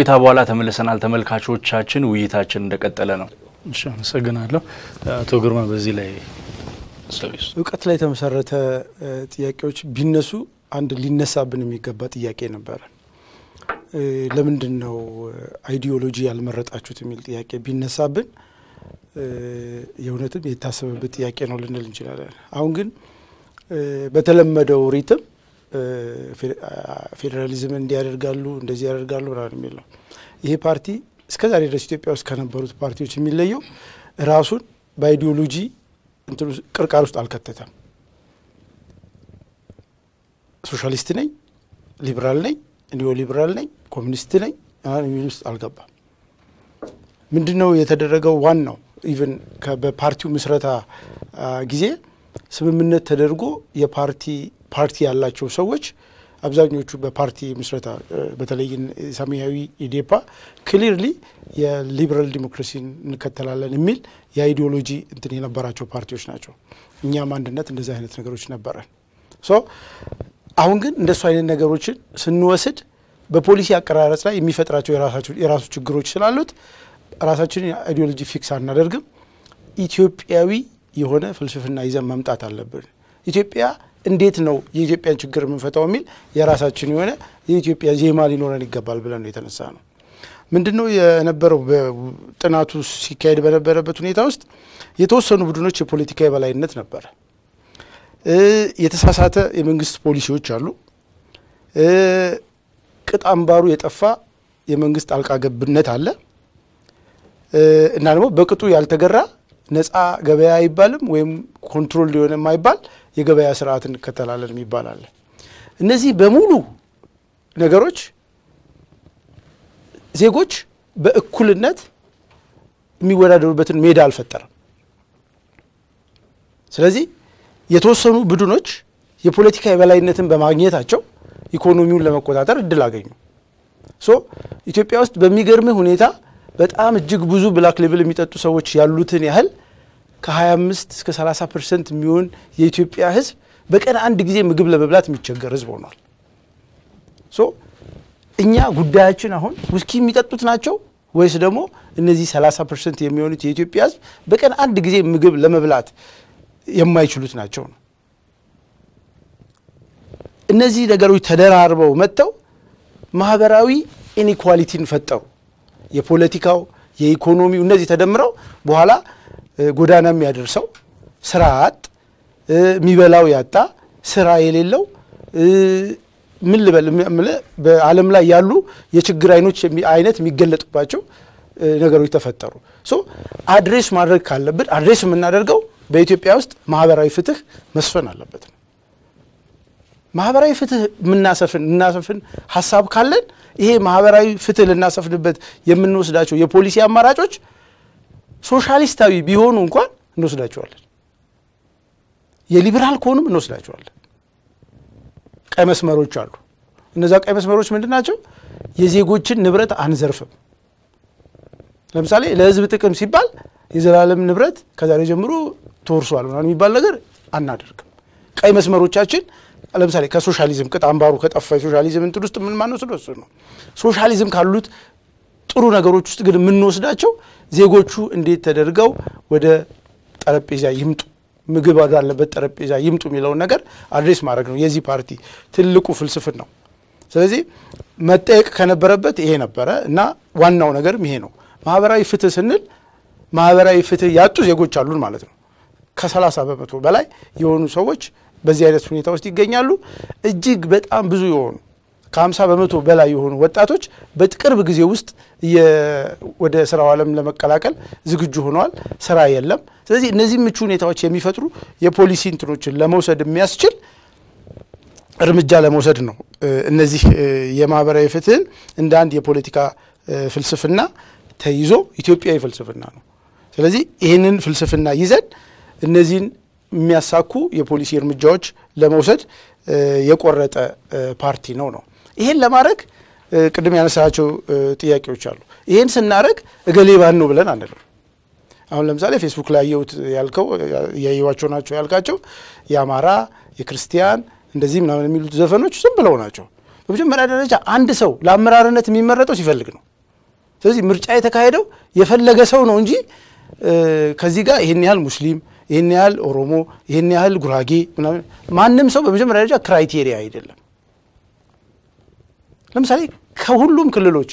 ቆይታ በኋላ ተመለሰናል ተመልካቾቻችን ውይይታችን እንደቀጠለ ነው እሺ አመሰግናለሁ አቶ ግርማ በዚህ ላይ ሰብስ ዕውቀት ላይ ተመሰረተ ጥያቄዎች ቢነሱ አንድ ሊነሳብን የሚገባ ጥያቄ ነበር ለምንድን ነው አይዲዮሎጂ ያልመረጣችሁት የሚል ጥያቄ ቢነሳብን የሁነቱም የታሰበበት ጥያቄ ነው ልንል እንችላለን አሁን ግን በተለመደው ሪትም ፌደራሊዝም እንዲያደርጋሉ እንደዚህ ያደርጋሉ ብራን የሚለው ይሄ ፓርቲ እስከዛሬ ድረስ ኢትዮጵያ ውስጥ ከነበሩት ፓርቲዎች የሚለየው ራሱን በአይዲዮሎጂ እንትሩ ቅርቃር ውስጥ አልከተተም ሶሻሊስት ነኝ ሊበራል ነኝ ኒዮ ሊበራል ነኝ ኮሚኒስት ነኝ አንዩስ አልገባ ምንድነው የተደረገው ዋናው ኢቭን በፓርቲው መስረታ ጊዜ ስምምነት ተደርጎ የፓርቲ ፓርቲ ያላቸው ሰዎች አብዛኞቹ በፓርቲ መስረታ በተለይ ሰማያዊ ኢዴፓ ክሊርሊ የሊበራል ዲሞክራሲን ከተላለን የሚል የአይዲዮሎጂ እንትን የነበራቸው ፓርቲዎች ናቸው እኛም አንድነት እንደዛ አይነት ነገሮች ነበረን ሶ አሁን ግን እንደሱ አይነት ነገሮችን ስንወስድ በፖሊሲ አቀራረጽ ላይ የሚፈጥራቸው የራሱ ችግሮች ስላሉት ራሳችን አይዲዮሎጂ ፊክስ አናደርግም ኢትዮጵያዊ የሆነ ፍልስፍና ይዘን መምጣት አለብን ኢትዮጵያ እንዴት ነው የኢትዮጵያን ችግር መንፈታው ሚል የራሳችን የሆነ የኢትዮጵያ ዜማ ሊኖረን ይገባል ብለን የተነሳ ነው ምንድነው የነበረው ጥናቱ ሲካሄድ በነበረበት ሁኔታ ውስጥ የተወሰኑ ቡድኖች የፖለቲካ የበላይነት ነበር የተሳሳተ የመንግስት ፖሊሲዎች አሉ ቅጣምባሩ የጠፋ የመንግስት አልቃገብነት አለ እና ደግሞ በቅጡ ያልተገራ ነፃ ገበያ አይባልም ወይም ኮንትሮል ሊሆን የማይባል የገበያ ስርዓትን ከተላለን ይባላል እነዚህ በሙሉ ነገሮች ዜጎች በእኩልነት የሚወዳደሩበትን ሜዳ አልፈጠረም ስለዚህ የተወሰኑ ቡድኖች የፖለቲካ የበላይነትን በማግኘታቸው ኢኮኖሚውን ለመቆጣጠር እድል አገኙ ሶ ኢትዮጵያ ውስጥ በሚገርም ሁኔታ በጣም እጅግ ብዙ ብላክ ሌብል የሚጠጡ ሰዎች ያሉትን ያህል ከ25 እስከ 30% የሚሆን የኢትዮጵያ ህዝብ በቀን አንድ ጊዜ ምግብ ለመብላት የሚቸገር ህዝብ ሆኗል ሶ እኛ ጉዳያችን አሁን ውስኪ የሚጠጡት ናቸው ወይስ ደግሞ እነዚህ 30% የሚሆኑት የኢትዮጵያ ህዝብ በቀን አንድ ጊዜ ምግብ ለመብላት የማይችሉት ናቸው እነዚህ ነገሮች ተደራርበው መጥተው ማህበራዊ ኢንኢኳሊቲን ፈጠሩ የፖለቲካው የኢኮኖሚው እነዚህ ተደምረው በኋላ ጎዳናም ያደርሰው ስራአት ሚበላው ያጣ ስራ የሌለው ምን ልበል በአለም ላይ ያሉ የችግር አይኖች አይነት የሚገለጥባቸው ነገሮች ተፈጠሩ ሶ አድሬስ ማድረግ ካለብን አድሬስ ምን እናደርገው በኢትዮጵያ ውስጥ ማህበራዊ ፍትህ መስፈን አለበት ማህበራዊ ፍትህ ምናሰፍን ሐሳብ ካለን ይሄ ማህበራዊ ፍትህ ለናሰፍንበት የምንወስዳቸው የፖሊሲ አማራጮች ሶሻሊስታዊ ቢሆኑ እንኳን እንወስዳቸዋለን የሊበራል ኮኑም እንወስዳቸዋለን ቀይ መስመሮች አሉ እነዛ ቀይ መስመሮች ምንድናቸው የዜጎችን ንብረት አንዘርፍም ለምሳሌ ለህዝብ ጥቅም ሲባል የዘላለም ንብረት ከዛሬ ጀምሮ ተወርሷል ማለት የሚባል ነገር አናደርግም ቀይ መስመሮቻችን ለምሳሌ ከሶሻሊዝም ከጣምባሩ ከጣፋ ሶሻሊዝም እንት ውስጥ ምን ማነው ስለሱ ነው ሶሻሊዝም ካሉት ጥሩ ነገሮች ውስጥ ግን ምን ወስዳቸው ዜጎቹ እንዴት ተደርገው ወደ ጠረጴዛ ይምጡ ምግብ አዳለበት ጠረጴዛ ይምጡ የሚለው ነገር አድሬስ ማድረግ ነው የዚህ ፓርቲ ትልቁ ፍልስፍና ነው ስለዚህ መጠየቅ ከነበረበት ይሄ ነበር እና ዋናው ነገርም ይሄ ነው ማህበራዊ ፍትህ ስንል ማህበራዊ ፍትህ ያጡ ዜጎች አሉን ማለት ነው ከ30% በላይ የሆኑ ሰዎች በዚህ አይነት ሁኔታ ውስጥ ይገኛሉ እጅግ በጣም ብዙ የሆኑ ከ50% በላይ የሆኑ ወጣቶች በጥቅርብ ጊዜ ውስጥ ወደ ስራው ዓለም ለመቀላቀል ዝግጁ ሆነዋል ስራ የለም ስለዚህ እነዚህ ምቹ ሁኔታዎች የሚፈጥሩ የፖሊሲ እንትኖችን ለመውሰድ የሚያስችል እርምጃ ለመውሰድ ነው እነዚህ የማህበራዊ ፍትህ እንደ አንድ የፖለቲካ ፍልስፍና ተይዞ ኢትዮጵያዊ ፍልስፍና ነው ስለዚህ ይሄንን ፍልስፍና ይዘን እነዚህን የሚያሳኩ የፖሊሲ እርምጃዎች ለመውሰድ የቆረጠ ፓርቲ ነው ይሄን ለማድረግ ቅድም ያነሳቸው ጥያቄዎች አሉ ይሄን ስናረግ እገሌባን ነው ብለን አንደለም አሁን ለምሳሌ ፌስቡክ ላይ ያልከው ያዩዋቸው ናቸው ያልካቸው ያማራ የክርስቲያን እንደዚህ ምናምን የሚሉት ዘፈኖች ዝም ብለው ናቸው በመጀመሪያ ደረጃ አንድ ሰው ለአመራርነት የሚመረጠው ሲፈልግ ነው ስለዚህ ምርጫ የተካሄደው የፈለገ ሰው ነው እንጂ ከዚህ ጋር ይሄን ያህል ሙስሊም ይሄን ያህል ኦሮሞ ይሄን ያህል ጉራጌ ማንንም ሰው በመጀመሪያ ደረጃ ክራይቴሪያ አይደለም ለምሳሌ ከሁሉም ክልሎች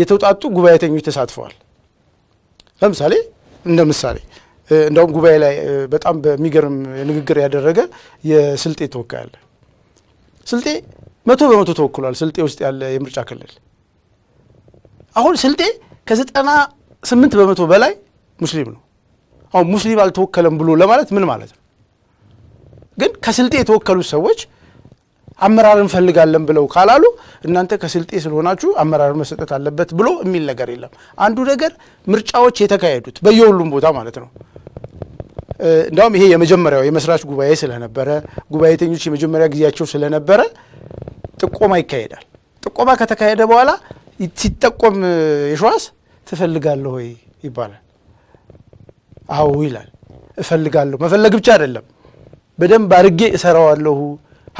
የተውጣጡ ጉባኤተኞች ተሳትፈዋል ለምሳሌ እንደምሳሌ እንደውም ጉባኤ ላይ በጣም በሚገርም ንግግር ያደረገ የስልጤ ተወካይ አለ ስልጤ 100 በመቶ ተወክሏል ስልጤ ውስጥ ያለ የምርጫ ክልል አሁን ስልጤ ከ98 በመቶ በላይ ሙስሊም ነው አሁን ሙስሊም አልተወከለም ብሎ ለማለት ምን ማለት ነው ግን ከስልጤ የተወከሉ ሰዎች አመራርን ፈልጋለን ብለው ካላሉ እናንተ ከስልጤ ስለሆናችሁ አመራር መስጠት አለበት ብሎ እሚል ነገር የለም አንዱ ነገር ምርጫዎች የተካሄዱት በየሁሉም ቦታ ማለት ነው እንደውም ይሄ የመጀመሪያው የመስራች ጉባኤ ስለነበረ ጉባኤተኞች የመጀመሪያ ግዚያቸው ስለነበረ ጥቆማ ይካሄዳል ጥቆማ ከተካሄደ በኋላ ሲጠቆም የሽዋስ ትፈልጋለህ ወይ ይባላል አው ይላል እፈልጋለሁ መፈለግ ብቻ አይደለም በደም ባርጌ እሰራዋለሁ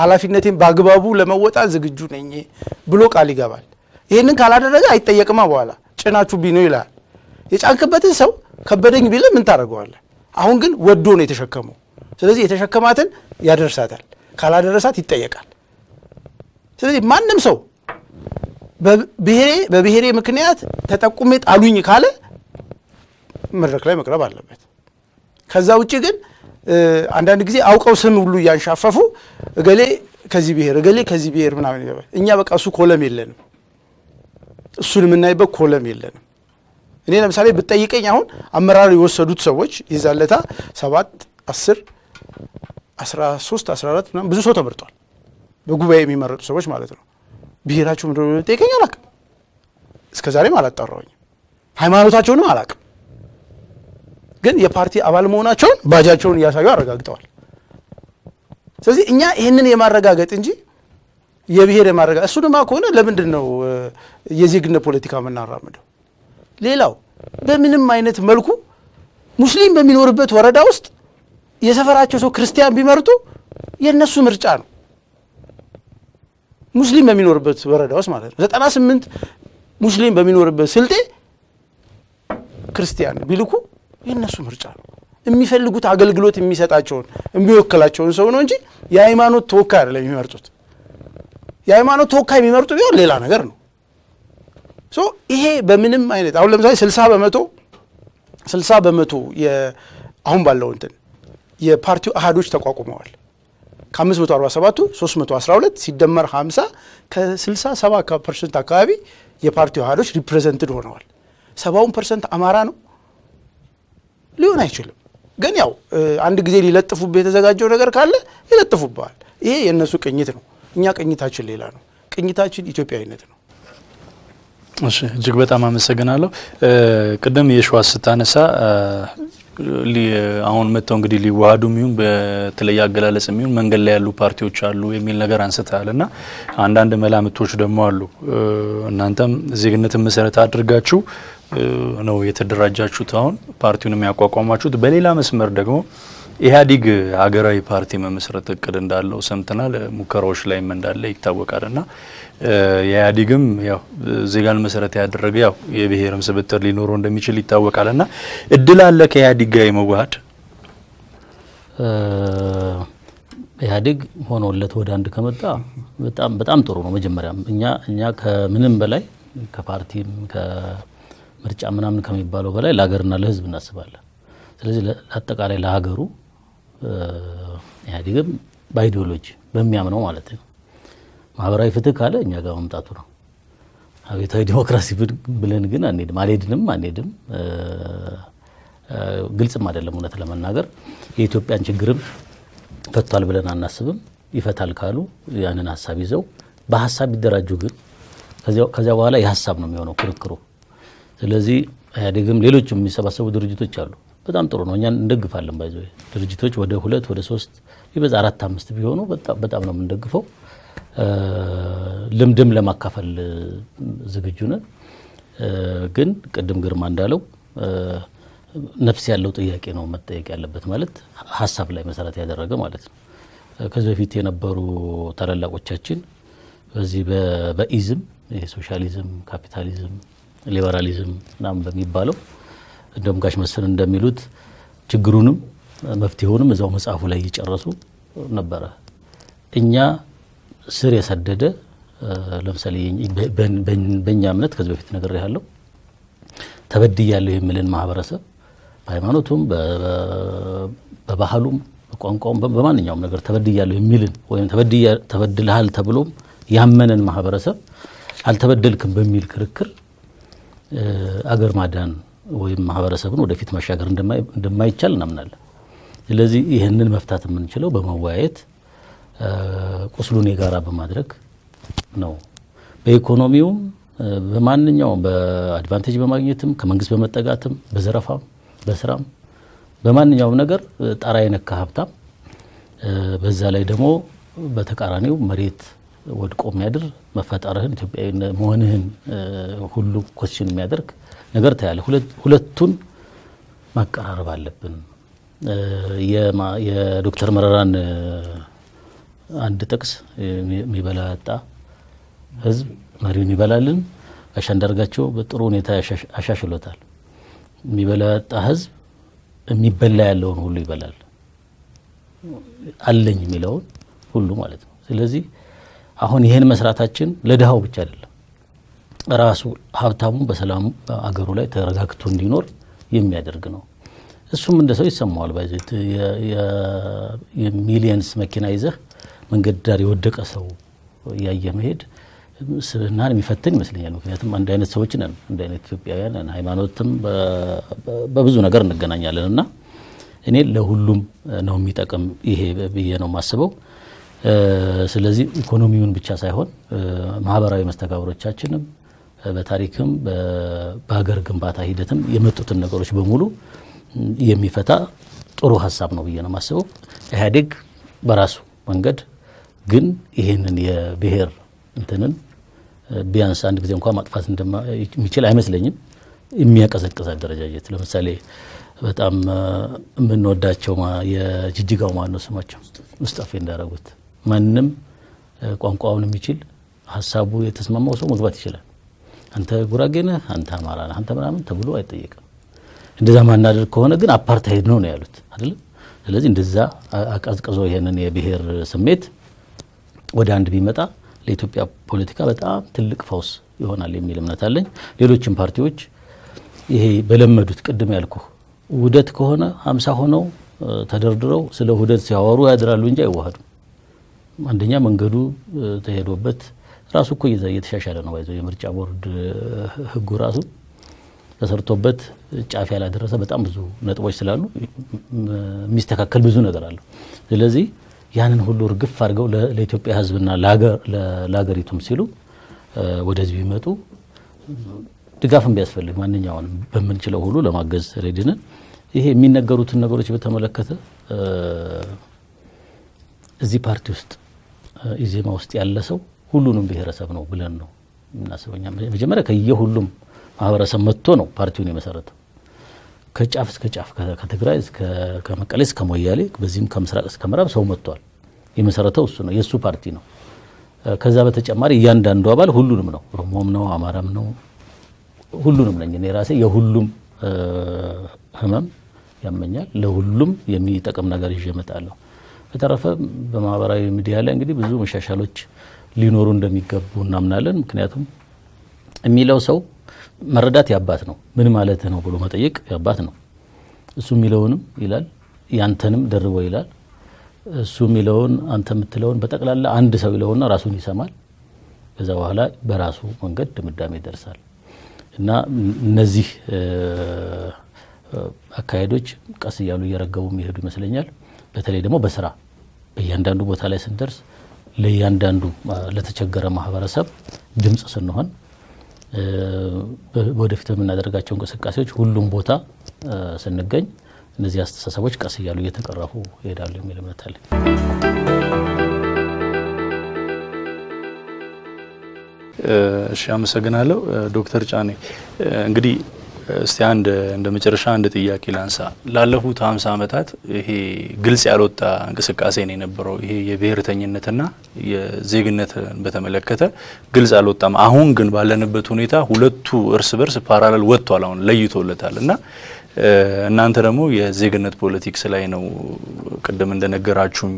ሐላፊነቴን ባግባቡ ለመወጣት ዝግጁ ነኝ ብሎ ቃል ይገባል ይሄንን ካላደረገ አይጠየቅማ በኋላ ጭናቹ ቢነው ይላል የጫንከበትን ሰው ከበደኝ ቢለ ምን ታረጋዋለህ አሁን ግን ወዶ ነው የተሸከመው ስለዚህ የተሸከማትን ያደርሳታል ካላደረሳት ይጠየቃል ስለዚህ ማንንም ሰው በብሔሬ ምክንያት ተጠቁሜ ጣሉኝ ካለ መድረክ ላይ መቅረብ አለበት ከዛ ውጪ ግን አንዳንድ ጊዜ አውቀው ስም ሁሉ ያንሻፈፉ እገሌ ከዚህ ብሔር ምናምን ይባላል እኛ በቃ እሱ ኮለም የለንም እሱን ምን አይበቅ ኮለም የለንም እኔ ለምሳሌ በጠይቀኝ አሁን አመራር ይወሰዱት ሰዎች ይዛለታ 7 10 13 14 ምናምን ብዙ ሰው ተመርጧል በጉባኤ የሚመረጡ ሰዎች ማለት ነው ብሔራቸው ምድር ጠይቀኝ አላቅም እስከዛሬም አላጣራውኝ ሃይማኖታቸውንም አላቅም ግን የፓርቲ አባል መሆናቸው ባጃቸውን ያሳዩ አረጋግጠዋል ስለዚህ እኛ ይሄንን የማረጋጋት እንጂ የብሔር የማረጋጋት እሱ ደማ ከሆነ ለምን ነው የዜግነት ፖለቲካ መናራመደው ሌላው በምንም አይነት መልኩ ሙስሊም በሚኖርበት ወረዳ ውስጥ የሰፈራቸው ሰው ክርስቲያን ቢመርጡ የነሱ ምርጫ ነው ሙስሊም በሚኖርበት ወረዳ ውስጥ ማለት ነው 98 ሙስሊም በሚኖርበት ስልጤ ክርስቲያን ቢልኩ የነሱ ምርጫ ነው የሚፈልጉት አገልግሎት የሚሰጣቸውን የሚወከላቸውን ሰው ነው እንጂ የሃይማኖት ተወካይ አይደለም የሚመርጡት የሃይማኖት ተወካይ የሚመርጡ ቢሆን ሌላ ነገር ነው ሶ ይሄ በምንም አይነት አሁን ለምሳሌ 60% አሁን ባለው እንትን የፓርቲው አሃዶች ተቋቁመዋል ከ547 312 ሲደመር 50 ከ67% አካባቢ የፓርቲው አሃዶች ሪፕሬዘንትድ ሆነዋል 70% አማራ ነው ሊሆን አይችልም ግን ያው አንድ ጊዜ ሊለጥፉበት የተዘጋጀው ነገር ካለ ይለጥፉባል ይሄ የነሱ ቅኝት ነው እኛ ቅኝታችን ሌላ ነው ቅኝታችን ኢትዮጵያዊነት ነው እሺ እጅግ በጣም አመሰግናለሁ ቀደም የሽዋስ ተነሳ አሁን መተው እንግዲህ ሊዋሃዱም ይሁን በተለያ ገላለጽም ይሁን መንገል ላይ ያሉ ፓርቲዎች አሉ የሚል ነገር አንስተታልና አንድ አንድ መላምቶች ደግሞ አሉ እናንተም ዜግነትን መሰረት አድርጋችሁ ነው የተደራጃችሁት አሁን ፓርቲውንም ያቋቋማችሁት በሌላ መስመር ደግሞ ኢህአዲግ ሀገራዊ ፓርቲ መመስረት እቅድ እንዳለው ሰምተናል ሙከራዎች ላይ እንዳለ ይታወቃልና የኢህአዲግም ያው ዜጋን መሰረት ያደረገ ያው የብሔርም ስብጥር ሊኖር እንደሚችል ይታወቃልና እድል አለ ከኢህአዲግ ጋር የመዋሃድ ኢህአዲግ ሆኖለት ወደ አንድ ከመጣ በጣም ጥሩ ነው መጀመሪያም እኛ ከምንም በላይ ከፓርቲም ምርጫ ምናምን ከመይባለው በላይ ለሀገርና ለህዝብ እናስባለን ስለዚህ ለአጠቃላይ ለሀገሩ ኢህአዲግም ባይዲዮሎጂ በሚያምነው ማለት ነው ማህበራዊ ፍትህ ካለ እኛ ጋር መምጣቱ ነው አብዮታዊ ዲሞክራሲ ብለን ግን አንሄድም ግልጽም አይደለም እውነት ለመናገር የኢትዮጵያን ችግርም ፈቷል ብለን አናስብም ይፈታል ካሉ ያንን ሐሳብ ይዘው በሐሳብ ይደራጁ ግን ከዚያ በኋላ የሐሳብ ነው የሚሆነው ክርክሩ ስለዚህ ያደግም ሌሎችም የሚሰባሰቡ ድርጅቶች አሉ በጣም ጥሩ ነው እኛን እንደግፋለን ባይዘው ድርጅቶች ወደ 2 ወደ 3 ይበዛ 4 5 ቢሆኑ በጣም ነው እንደግፈው ልምድም ለማካፈል ዝግጁ ነን ግን ቀደም ግርማ እንዳለው ነፍስ ያለው ጥያቄ ነው መጠየቅ ያለበት ማለት ሐሳብ ላይ መሰረት ያደረገ ማለት ነው ከዚህ በፊት የነበሩ ተላላቆቻችን بزی به ایزم، سوشالیزم، کابیتالیزم، لیبرالیزم نام بمیبالو. دوم کاش مثلاً دمیلود چگرونم مفتیهونم از آموزش آفولایی چررسو نببره. اینجا سریع سدده لمسالی بنیامنت که زبفت نگری حالا تبدیعالی میلن معبرسه. پایمانو توم به باحالم کانکام به من نیام نگر تبدیعالی میلن ویم تبدیل حال تبلم یامنن معبرسه. حال تبدیل کم بمیل کرکر اگر مادن ویم معبرسه بنو دفیت مشاعرند دمای چل نمنال. لذی اینن مفتات من چلو به موایت کسلونی گراب مادرک نو. به اقتصادیم به من نیام به ادوانتیج به ماجیتیم کمانگس به متقاتم به زرافام به سرام به من نیام نگر تراین کهابتام به زالایدمو به تکارانیو مریت ود کم میادر مفت آرهن تو این مهنهن خلو کشین میادرک نگر تاله خلتون مکارار بالبن یا دکتر مرران عند تکس میبلات تا هز ماری میبلالن اشان درگچو بترونی تا اشاشلو تال میبلات تا هز میبلالون خلی بلال آلن میلون خلو مالد سلزی آخوندی هن مسرات هچن لده او بیچارهلا راسو هفتامون بسلام اگرولای ترگاکتون دینور یم میادرگنو اسم من دستی ساموال بازیت یا میلیونس مکینایزه من قدری ودک اسو یا یمید سر نان میفتن مثل این مکنیاتم من داینت سوچنن داینت فیبیان من هیمانوتم با بزونه گرن گناهیالن نه اینی لهولم نامیت اکم ایه بیانو ماسبو سلزی اقتصادیون بیچاره هون مهابرای مستقبل رو چاچنم به تاریکم باگرگم باتاییدتم یه متوتن نگارش بمولو یه میفته روح سب نویانو ماسبو هدیگ براسو منگد گن اینن یه بهر انتنن بیان ساند بزیم که ما فصل دم میچل همه سلیم امیا کسات کسات درجه جیت لام سالی بهت من نودا چوما یا جیجیگا ما نسوما چم مستافین داره بود منم کام کامون میچل حسابوی تسمم اوسو مغبتی شل انتها گراگی نه انتها مارا نه انتها برام تبلو ایت یک اندزمان نادر کهونه گن آپارت هی نونه یالوت هدل لذا اندزا از کسای هنن یه بهر سمت وداند بیمتا لیتوپیا پلیتیکا بهت تلک فوس یهونا لیمیل مناتالن لیلوچن پارتیوچ یه بلمدوت کدوم یالکو ودت کهونه همسا هنو تدردرو سله ودت سیاورو ادرالونجای وحد من دنیا منگرو تهربت راسو کوی زایت ششالن وایزو یمرچ آورد هگوراسو تسرتوبت چافی علی درسه بهت آموزو نت وایش سلامو میسته کل بزونه درالو لذی یعنی هلو رقف فرقو لیتوپیا حزبنا لاغری تمسیلو ودزبی متو دگافم بیاس فلی من نیاون بمن چلو هلو لامعجز ریدنن یه مین نگروت نگروچ به تمالکته زی پارتیست ازی ما استی الله سو هلو نم به رساب نو بلنو مناسب نیم مجمع را که یه هلوم آب رسم متنو پارتیونی مسیرت کج آف کاتگرایز که مکالیس کامویالی بزیم کم سراغس کامراب سوم متوال این مسیرت اوسونه یه سو پارتینو که زابطه چماری یان دان دوبال هلو نم نو رومام نو آمارم نو هلو نم لنجی نیراسه یه هلوم همم یام منجال لهلوم یمی تکم نگاری جمعت آلو بترفه به ما برای میدیاله انگلی بزوم ششالوچ لینورون دمیکب و نام نالن مکنیاتم میلو سو مردات یابات نو من مالته نو بلو متیک یابات نو سومیلون ایلال یانتنم در رو ایلال سومیلون آنتم تلون بتقلال آند سویلون راسونی سامال از اوهلا براسو منگت مدامی درسال نه نزیح اکایدوچ کسیالو یارگاو میهدی مثلا نیال بهتری دمو بسرا یانداندو بوتالای سندرس لیانداندو لتشجگر مهوارساب دمس سنوهان بودفت من ندرگاه چون کسی کسیچ هولم بوتا سنگین نزیاست ساسوچ کسیالویه تکرارو یه داریم میل منتالی. شام سعی نالو دکتر چانی انگری استعند عندما ترشان دتيا كيلانسا لالهو تام سامتات هي جلس عروضة كسكاسيني نبرو هي يبيرتني نتنا يزيج نت بتملكته جلس عروضة ما هون جن بالنا بتونيتا هولتو إرسبرس parallel وتو علىون ليتو لتالنا نانترامو يزيج نت politics لاينو كده من دنا جراتشون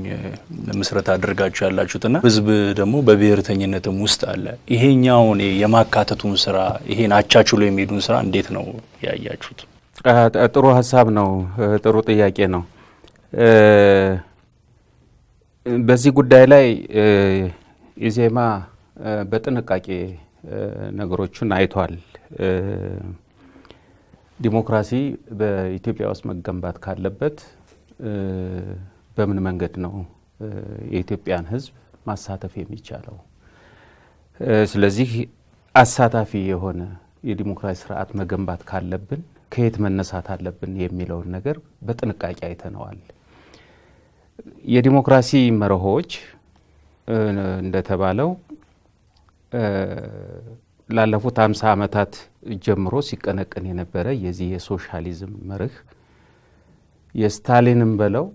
مصر تدرجات شالله شو تنا بس بدمو ببيرتني نت مستقل هي نياوني يما كاتتو مصر هي ناتشاشولي ميدون مصر عنديت نو يا شو تروح حسابنا تروح تياكينا بس يقول دايلاي إذا ما بتنكاكي نقرأشون عيتوال ዲሞክራሲ በኢትዮጵያ ውስጥ መገንባት ካለበት በምን መንገድ ነው የኢትዮጵያን ህዝብ ማሳተፍ የሚቻለው ስለዚህ አሳታፊ የሆነ የዲሞክራሲ ስርዓት መገንባት ካለብን ከየት መነሳት አለብን የሚለው ነገር በጥንቃቄ አይተናል የዲሞክራሲ መርሆች እንደተባለው ላለፉት 50 አመታት ጀምሮ ሲቀነቀን የነበረ የዚህ የሶሻሊዝም መርህ የስታሊንም በለው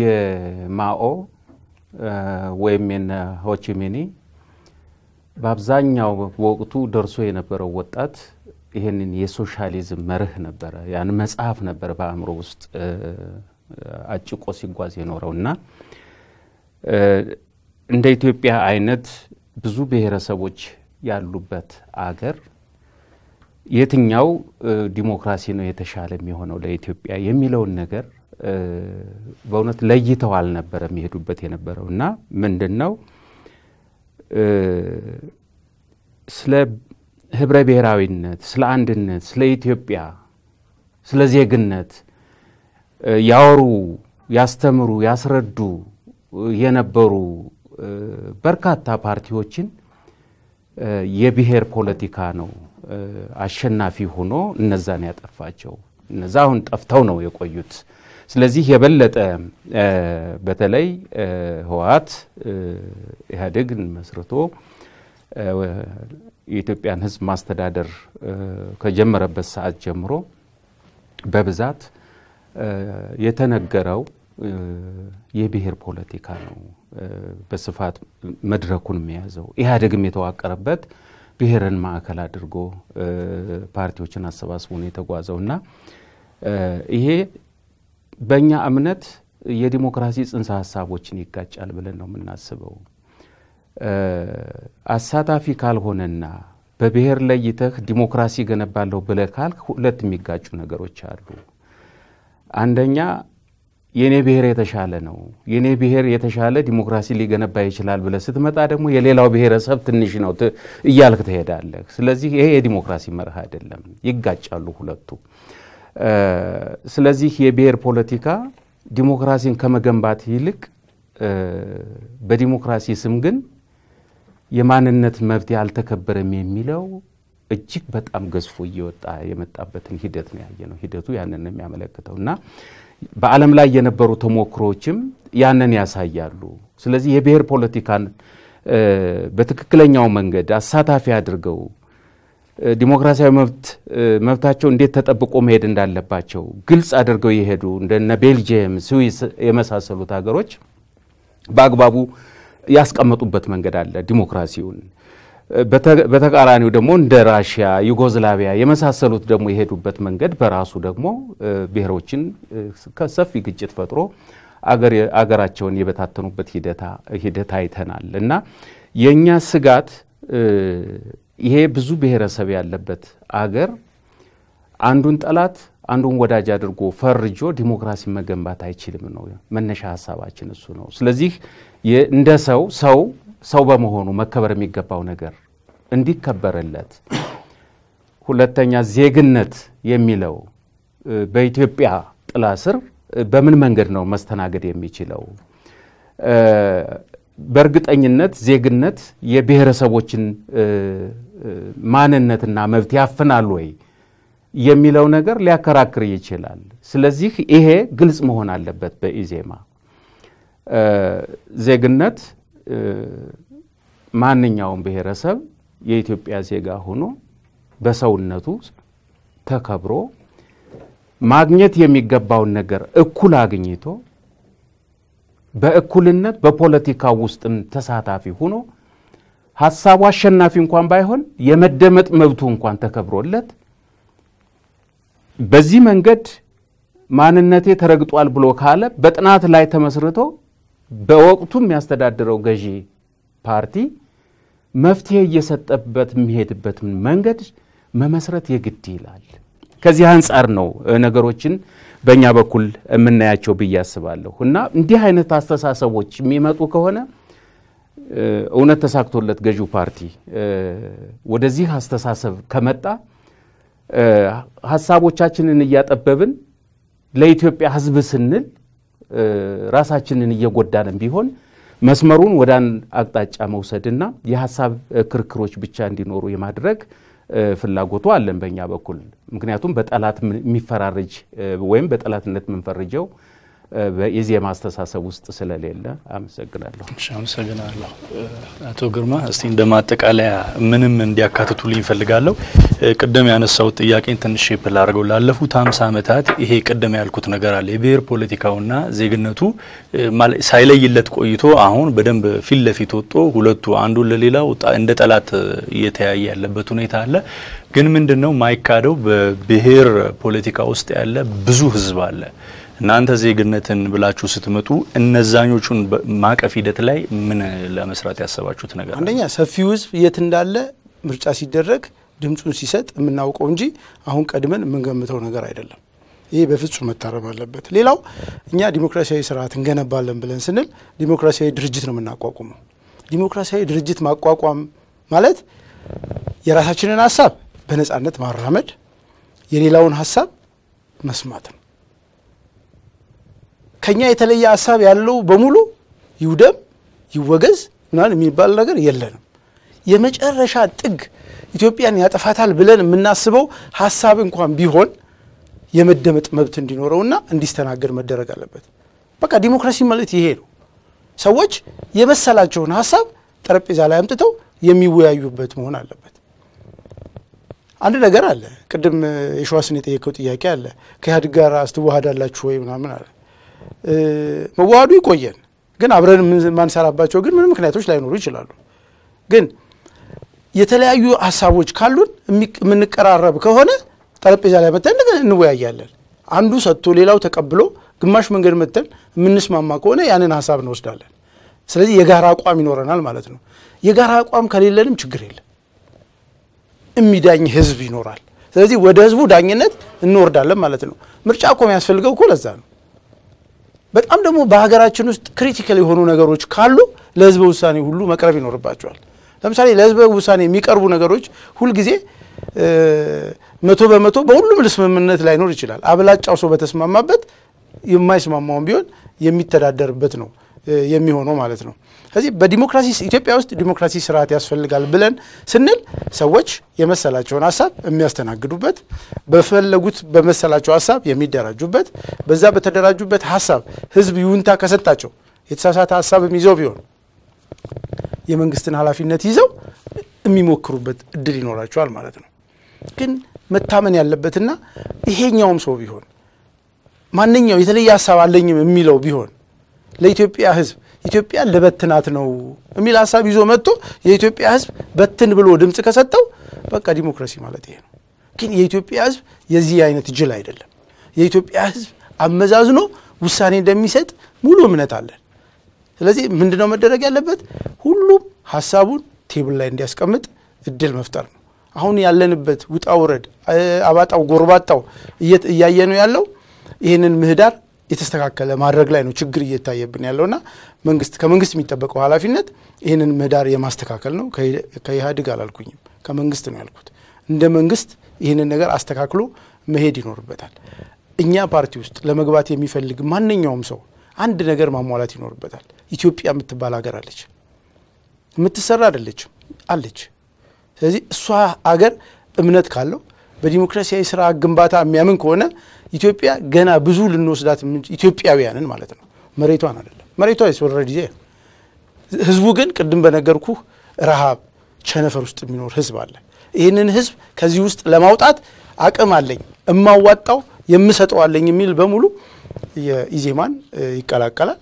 የማኦ ወይምን ሆቺሚኒ በአብዛኛው ወቅቱ ደርሶ የነበረው ወጣት ይሄንን የሶሻሊዝም መርህ ነበር ያን መጽሐፍ ነበር በአምሮ ውስጥ አጭቆ ሲጓዝ የኖርውና እንደ ኢትዮጵያ አይነት ብዙ ብሔረሰቦች ያሉበት አገር የትኛው ዲሞክራሲ ነው የተሻለ የሚሆነው ለኢትዮጵያ የሚለው ነገር በእውነት ለይተው አልነበረም ይሄዱበት የነበረውና ምንድነው ስለ ህብረ ብሔራዊነት ስለ አንድነት ስለ ኢትዮጵያ ስለ ዜግነት ያወሩ ያስተምሩ ያስረዱ የነበሩ በርካታ ፓርቲዎችን የብሔር ፖለቲካ ነው አሸናፊ ሆኖ እነዛን ያጠፋቸው እነዛውን ጠፍተው ነው የቆዩት ስለዚህ የበለጠ በተለይ ህዋት ኢህአዴግን መስርቶ የኢትዮጵያን ህዝብ ማስተዳደር ከጀመረበት ሰዓት ጀምሮ በብዛት የተነገረው የብሔር ፖለቲካ ነው በስፋት መድረኩን የሚያዘው ኢህአዴግም የተዋቀረበት ብሔርን ማዕከል አድርጎ ፓርቲዎችን አሰባስቦ ነው የተጓዘውና ይሄ በእኛ እምነት የዲሞክራሲ ጽንሰ ሐሳቦችን ይጋጫል ብለን ነው እናስበው አሳታፊ ካልሆነና በብሔር ለይተህ ዲሞክራሲ ገነባለው ብለህ ካልክ ሁለት የሚጋጩ ነገሮች አሉ አንደኛ የኔ ብሔር የተሻለ ነው የኔ ብሔር የተሻለ ዲሞክራሲ ሊገነባ ይችላል ብለህ ስትመጣ ደግሞ የሌላው ብሔረሰብ ትንሽ ነው ይያልክ ተሄዳለህ ስለዚህ ይሄ የዲሞክራሲ መርህ አይደለም ይጋጫሉ ሁለቱ ስለዚህ የብሔር ፖለቲካ ዲሞክራሲን ከመገንባት ይልቅ በዲሞክራሲ ስም ግን የማንነት መብት ያልተከበረም የሚለው እጅግ በጣም ገዝፎ ይወጣ የመጣበትን ሂደት ነው ያየነው ሂደቱ ያንን ነው የሚያመለክተውና በአለም ላይ የነበሩ ተሞክሮችም ያንን ያሳያሉ ስለዚህ የብሔር ፖለቲካን በትክክለኛው መንገድ አሳታፊ አድርገው ዲሞክራሲያዊ መብታቸው እንዴት ተጠብቆ መሄድ እንዳለባቸው ግልጽ አድርገው ይሄዱ እንደነ ቤልጂየም ስዊስ የመሳሰሉት ሀገሮች በአግባቡ ያስቀመጡበት መንገድ አለ ዲሞክራሲውን በተቃራኒው ደግሞ እንደ ራሺያ ዩጎዝላቪያ የመሳሰሉት ደግሞ ይሄዱበት መንገድ በራሱ ደግሞ ብሔሮችን ከሰፊ ግጭት ፈጥሮ አገራቸውን የበታተኑበት ሂደት አይተናልና የኛ ስጋት ይሄ ብዙ ብሔረሰብ ያለበት አገር አንዱን ጠላት አንዱን ወዳጅ አድርጎ ፈርጆ ዲሞክራሲ መገንባት አይችልም ነው መነሻ ሐሳባችን እሱ ነው ስለዚህ እንደ ሰው በመሆኑ መከበር የሚገባው ነገር እንዲከበረለት ሁለተኛ ዜግነት የሚለው በኢትዮጵያ ጥላ ስር በምን መንገድ ነው መስተናገድ የሚችለው በርግጠኝነት ዜግነት የብሔረሰቦችን ማንነትና መብት ያፈናል ወይ የሚለው ነገር ሊያከራክር ይችላል ስለዚህ ይሄ ግልጽ መሆን አለበት በኢዜማ ዜግነት ማንኛውም ብሔረሰብ የኢትዮጵያ ዜጋ ሆኖ በሰውነቱ ተከብሮ ማግኘት የሚገባው ነገር እኩል አግኝቶ በእኩልነት በፖለቲካ ውስጥም ተሳታፊ ሆኖ ሐሳቡ አሸናፊ እንኳን ባይሆን የመደመጥ መብቱ እንኳን ተከብሮለት በዚህ መንገድ ማንነቴ ተረግጧል ብሎ ካለ በጥናት ላይ ተመስርቶ በወቅቱም ያስተዳደረው ገዢ ፓርቲ መፍትሄ እየሰጠበት የሚሄድበት መንገድ መመስረት የግድ ይላል ከዚህ አንፃር ነው ነገሮችን በእኛ በኩል የምናያቸው በያስባለሁና እንዲህ አይነት አስተሳሰቦች የሚመጡ ከሆነ እውነት ተሳክቶለት ገዢው ፓርቲ ወደዚህ አስተሳሰብ ከመጣ ሐሳቦቻችንን ያጠበብን ለኢትዮጵያ ህዝብ ስንል ራሳችንን እየጎዳንም ቢሆን መስመሩን ወዳን አቅጣጫ መውሰድና የሐሳብ ክርክሮች ብቻ እንዲኖሩ የማድረግ ፍላጎቱ አለን በእኛ በኩል ምክንያቱም በጠላት የሚፈራረጅ ወይም በጠላትነት መንፈረጀው በኢዚያም አስተሳሰብ ውስጥ ስለሌለ አመሰግናለሁ አመሰግናለሁ አቶ ግርማ እስቲ እንደማጠቃለያ ምንም እንዲያካትቱልኝ ፈልጋለሁ ቀደም ያነሳው ጥያቄን ትንሽ ይብላርገው ላለፉት 50 አመታት ይሄ ቀደም ያልኩት ነገር አለ የብሔር ፖለቲካውና ዜግነቱ ሳይለይለት ቆይቶ አሁን በደንብ ፊል ለፊት ወጥቶ ሁለቱ አንዱ ለሌላው እንደ ጠላት እየተያየ ያለበት ሁኔታ አለ ግን ምንድነው ማይካደው በብሔር ፖለቲካ ውስጥ ያለ ብዙ ህዝብ አለ እናንተ ዜግነትን ብላችሁ ስትመጡ እነዛኞቹን ማቀፍ ሂደት ላይ ምን ለመስራት ያሰባችሁት ነገር አንደኛ ሰፊው ህዝብ የት እንዳለ ምርጫ ሲደረግ ድምጹን ሲሰጥ እናውቀው እንጂ አሁን ቀድመን ምን ገምተው ነገር አይደለም ይሄ በፍጹም መታረም አለበት ሌላው እኛ ዲሞክራሲያዊ ስርዓት እንገነባለን ብለን ስንል ዲሞክራሲያዊ ድርጅት ነው እናቋቁመው ዲሞክራሲያዊ ድርጅት ማቋቋም ማለት የራሳችንን ሐሳብ በነጻነት ማራመድ የሌላውን ሐሳብ መስማት ከኛ የተለየ ሐሳብ ያለው በሙሉ ይውደም ይወገዝ ምናን የሚባል ነገር የለንም የመጨረሻ ጥግ ኢትዮጵያን ያጠፋታል ብለን እናስበው ሐሳብ እንኳን ቢሆን የመደመጥ መብት እንዲኖርውና እንዲስተናገድ መደረግ አለበት በቃ ዲሞክራሲ ማለት ይሄ ነው ሰዎች የመሰላቸውን ሐሳብ ጠረጴዛ ላይ አምጥተው የሚወያዩበት መሆን አለበት አንድ ነገር አለ ቅድም የሽዋስን የጠየቀው ጥያቄ አለ ከያድግ ጋር አስተዋሃዳላችሁ ወይ ምናምን አለ መዋዱ ይቆየን ግን አብረን ማንሰራባቸው ግን ምንም ምክንያቶች ላይ ኖሩ ይችላሉ ግን የተለያዩ ሐሳቦች ካሉን ምንቀራረብ ከሆነ ጠረጴዛ ላይ መተን እንወያያለን አንዱ ሰጥቶ ሌላው ተቀብሎ ግማሽ መንገድ መተን ምንስማማ ከሆነ ያንን ሐሳብ ነው ወስዳለን ስለዚህ የጋራ አቋም ይኖርናል ማለት ነው የጋራ አቋም ከሌለንም ችግር የለም እሚዳኝ ህዝብ ይኖራል ስለዚህ ወደ ህዝቡ ዳኝነት እንወርዳለን ማለት ነው ምርጫ ቆም ያስፈልገው ኮለዛ ነው በጣም ደግሞ በሀገራችን ውስጥ ክሪቲካል የሆኑ ነገሮች ካሉ ለህዝብ ውሳኔ ሁሉ መቅረብ ይኖርባቸዋል ለምሳሌ ለህዝብ ውሳኔ የሚቀርቡ ነገሮች ሁሉ ጊዜ 100 በ100 በሁሉም ልስምምነት ላይ ኖር ይችላል አብላጫው ሰው በተስማማበት የማይስማማውን ቢሆን የሚተዳደርበት ነው የሚሆነው ማለት ነው ስለዚህ በዲሞክራሲ ኢትዮጵያ ውስጥ ዲሞክራሲ ስርዓት ያስፈልጋል ብለን ስንል ሰዎች የመሰላቸውን ሐሳብ የሚያስተናግዱበት በፈለጉት በመሰላቸው ሐሳብ የሚደራጁበት በዛ በተደራጁበት ሐሳብ ህዝብ ይሁንታ ከሰጣቸው የተሳሳተ ሐሳብ የሚይዘው ቢሆን የመንግስትን ኃላፊነት ይዘው የሚሞክሩበት እድል ይኖራቸዋል ማለት ነው ግን መታመን ያለበትና ይሄኛውም ሰው ቢሆን ማንኛው የተለየ ሐሳብ አለኝም የሚለው ቢሆን ለኢትዮጵያ ህዝብ ኢትዮጵያ ለበትናት ነው እሚል ሐሳብ ይዞ መጥቶ የኢትዮጵያ ህዝብ በትን ብሎ ድምጽ ከሰጠው በቃ ዲሞክራሲ ማለት ይሄ ነው ግን የኢትዮጵያ ህዝብ የዚህ አይነት ጅል አይደለም የኢትዮጵያ ህዝብ አመዛዝኖ ውሳኔ እንደሚሰጥ ሙሉ እምነት አለን ስለዚህ ምንድነው መደረግ ያለበት ሁሉም ሐሳቡን ቴብል ላይ እንዲያስቀምጥ እድል መፍጠር ነው አሁን ያለንበት ውጣውረድ አባጣው ጎርባጣው እያየነው ያለው ይሄንን ምህዳር የተስተካከለ ማድረግ ላይ ነው ችግር እየታየብን ያለውና መንግስት ከመንግስት የሚጠበቀው ኃላፊነት ይሄንን መዳር የማስተካከል ነው ከኢሃድግ አላልኩኝም ከመንግስት ነው ያልኩት እንደ መንግስት ይሄንን ነገር አስተካክሎ መሄድ ይኖርበታል እኛ ፓርቲ ውስጥ ለመግባት የሚፈልግ ማንኛውም ሰው አንድ ነገር ማሟላት ይኖርበታል ኢትዮጵያ የምትባል ሀገር አለች የምትሰራ አይደለችም አለች ስለዚህ እሷ ሀገር እምነት ካለው በዲሞክራሲያዊ ስራ ግንባታ የሚያምን ከሆነ ኢትዮጵያ ገና ብዙ ልንወስዳት ኢትዮጵያውያንን ማለት ነው መሬቷን አይደለም መሬቷ ይወረድ ይሄ ህዝቡ ግን ቅድም በነገርኩ ረሃብ ቸነፈር ውስጥ የሚኖር ህዝብ አለ ይሄንን ህዝብ ከዚህ ውስጥ ለማውጣት አቅም አለኝ እማዋጣው የምሰጠው አለኝ የሚል በሙሉ የኢዜማን ይቀላቀላል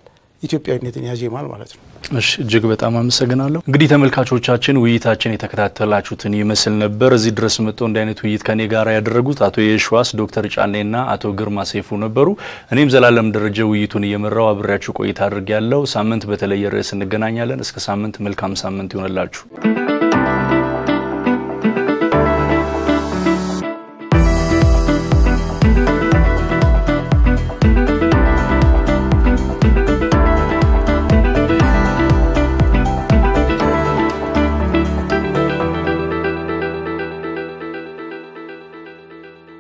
ኢትዮጵያዊነትን ያዜማል ማለት ነው እሺ እጅግ በጣም አመሰግናለሁ እንግዲህ ተመልካቾቻችን ውይይታችን የተከታተላችሁትን ይመስል ነበር እዚህ ድረስ መጥቶ እንደ አይነት ውይይት ከኔ ጋር ያደረጉት አቶ የሽዋስ ዶክተር ጫኔና አቶ ግርማ ሰይፉ ነበሩ እኔም ዘላለም ደረጃ ውይይቱን እየመራው አብራችሁ ቆይታ አድርጌያለሁ ሳምንት በተለየ ርዕስ እንገናኛለን እስከ ሳምንት መልካም ሳምንት ይሁንላችሁ